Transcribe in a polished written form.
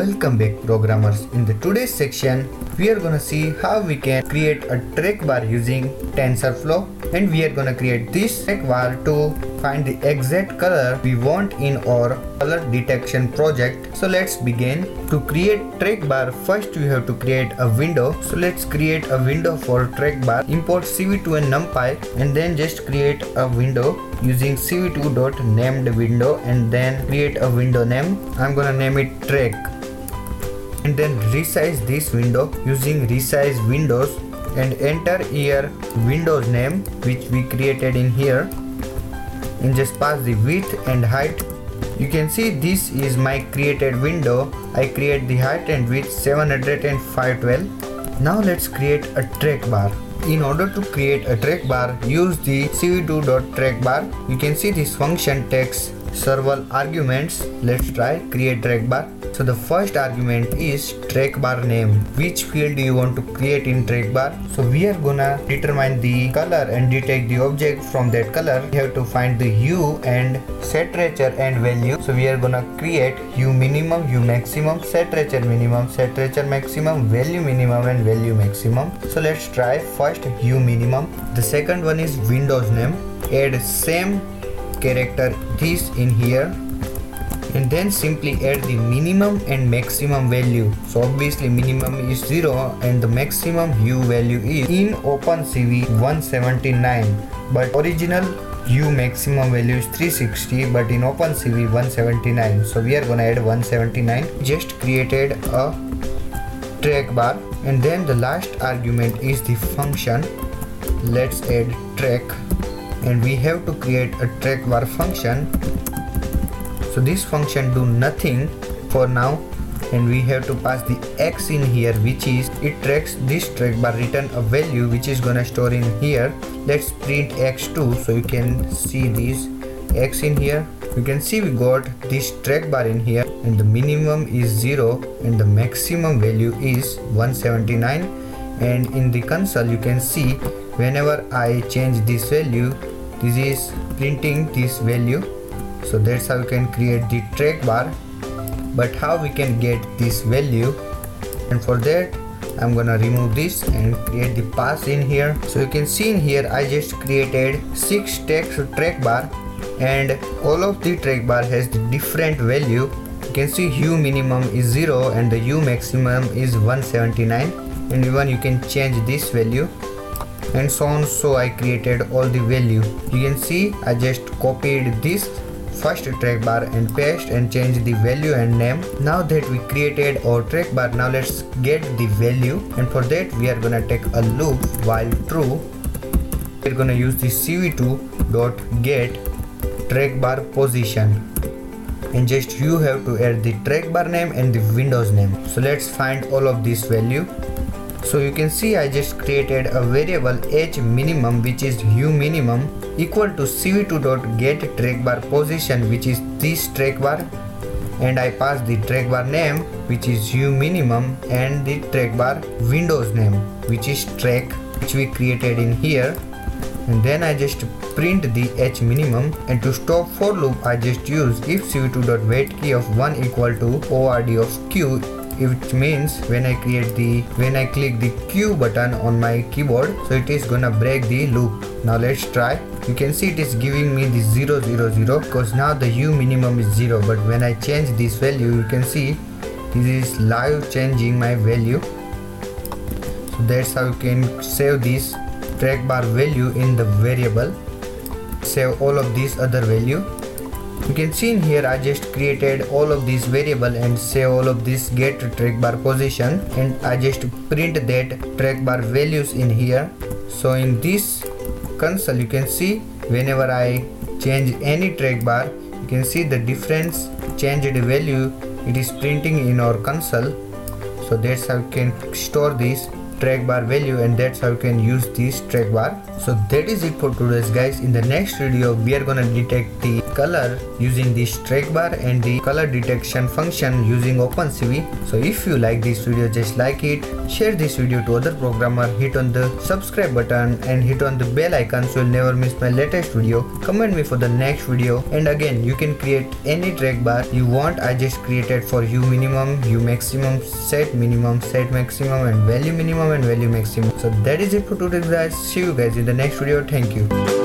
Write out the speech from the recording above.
Welcome back, programmers. In the today's section we are gonna see how we can create a track bar using TensorFlow, and we are gonna create this track bar to find the exact color we want in our color detection project. So let's begin. To create track bar, first we have to create a window. So let's create a window for track bar. Import cv2 and numpy, and then just create a window using cv2.named window, and then create a window name. I'm gonna name it track, and then resize this window using resize windows, and enter here windows name which we created in here, and just pass the width and height. You can see this is my created window. I create the height and width 700 and 512. Now let's create a track bar. In order to create a track bar, use the cv2.trackbar. You can see this function takes several arguments. Let's try create track bar. So the first argument is track bar name. Which field do you want to create in track bar? So we are gonna determine the color and detect the object from that color. We have to find the hue and saturature and value. So we are gonna create hue minimum, hue maximum, saturature maximum, value minimum and value maximum. So let's try first hue minimum. The second one is Windows name. Add same character this in here, and then simply add the minimum and maximum value. So obviously minimum is 0 and the maximum hue value is in OpenCV 179, but original hue maximum value is 360, but in OpenCV 179. So we are gonna add 179. Just created a track bar, and then the last argument is the function. Let's add track, and we have to create a track bar function. So this function do nothing for now, and we have to pass the x in here, which is it tracks this track bar, return a value which is gonna store in here. Let's print x2 so you can see this x in here. You can see we got this track bar in here, and the minimum is 0 and the maximum value is 179. And in the console you can see whenever I change this value, this is printing this value. So that's how we can create the track bar. But how we can get this value, and for that I'm gonna remove this and create the pass in here. So you can see in here I just created 6 text track bar, and all of the track bar has the different value. You can see hue minimum is 0 and the hue maximum is 179, and even you can change this value and so on. So I created all the value. You can see I just copied this first track bar and paste and change the value and name. Now that we created our track bar, now let's get the value, and for that we are gonna take a loop while true. We're gonna use the cv2.get track bar position, and just you have to add the track bar name and the Windows name. So let's find all of this value. So you can see I just created a variable h minimum, which is hue minimum, equal to cv2.get track bar position, which is this track bar, and I pass the track bar name, which is hue minimum, and the track bar Windows name, which is track, which we created in here. And then I just print the h minimum, and to stop for loop I just use if cv2.wait key of 1 equal to ord of q, which means when I click the Q button on my keyboard, so it is gonna break the loop. Now let's try. You can see it is giving me the 000 because now the hue minimum is 0, but when I change this value, you can see this is live changing my value. So that's how you can save this track bar value in the variable. Save all of these other value. You can see in here I just created all of these variable and save all of this get track bar position, and I just print that track bar values in here. So in this console you can see whenever I change any track bar, you can see the difference changed value, it is printing in our console. So that's how you can store this. track bar value, and that's how you can use this track bar. So that is it for today's guys. In the next video we are gonna detect the color using this track bar and the color detection function using OpenCV. So if you like this video, just like it, share this video to other programmer, hit on the subscribe button and hit on the bell icon so you'll never miss my latest video. Comment me for the next video, and again you can create any track bar you want. I just created for hue minimum, hue maximum, set minimum, set maximum, and value minimum and value maximum. So that is it for today guys. See you guys in the next video. Thank you.